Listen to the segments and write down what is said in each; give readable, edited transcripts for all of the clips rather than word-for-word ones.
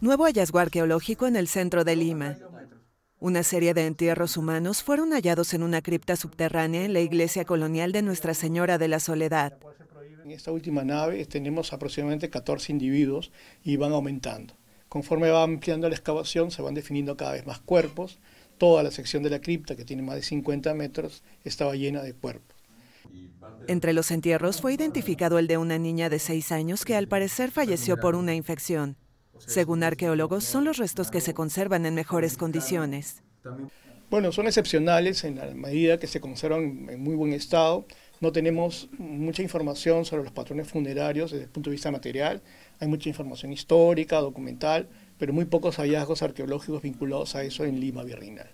Nuevo hallazgo arqueológico en el centro de Lima. Una serie de entierros humanos fueron hallados en una cripta subterránea en la iglesia colonial de Nuestra Señora de la Soledad. En esta última nave tenemos aproximadamente 14 individuos y van aumentando. Conforme va ampliando la excavación se van definiendo cada vez más cuerpos. Toda la sección de la cripta, que tiene más de 50 metros, estaba llena de cuerpos. Entre los entierros fue identificado el de una niña de 6 años que al parecer falleció por una infección. Según arqueólogos, son los restos que se conservan en mejores condiciones. Bueno, son excepcionales en la medida que se conservan en muy buen estado. No tenemos mucha información sobre los patrones funerarios desde el punto de vista material. Hay mucha información histórica, documental, pero muy pocos hallazgos arqueológicos vinculados a eso en Lima virreinal.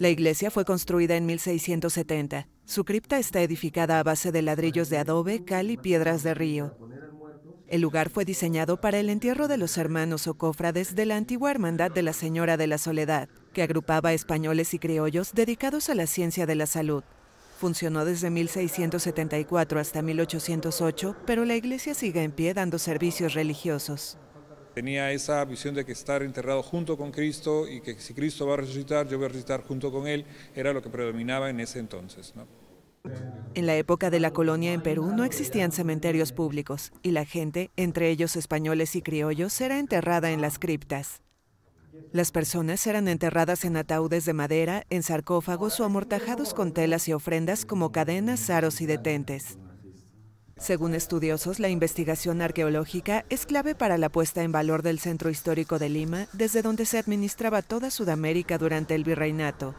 La iglesia fue construida en 1670. Su cripta está edificada a base de ladrillos de adobe, cal y piedras de río. El lugar fue diseñado para el entierro de los hermanos o cofrades de la Antigua Hermandad de la Señora de la Soledad, que agrupaba españoles y criollos dedicados a la ciencia de la salud. Funcionó desde 1674 hasta 1808, pero la iglesia sigue en pie dando servicios religiosos. Tenía esa visión de que estar enterrado junto con Cristo y que si Cristo va a resucitar, yo voy a resucitar junto con él, era lo que predominaba en ese entonces, ¿no? En la época de la colonia en Perú no existían cementerios públicos y la gente, entre ellos españoles y criollos, era enterrada en las criptas. Las personas eran enterradas en ataúdes de madera, en sarcófagos o amortajados con telas y ofrendas como cadenas, aros y detentes. Según estudiosos, la investigación arqueológica es clave para la puesta en valor del Centro Histórico de Lima, desde donde se administraba toda Sudamérica durante el Virreinato.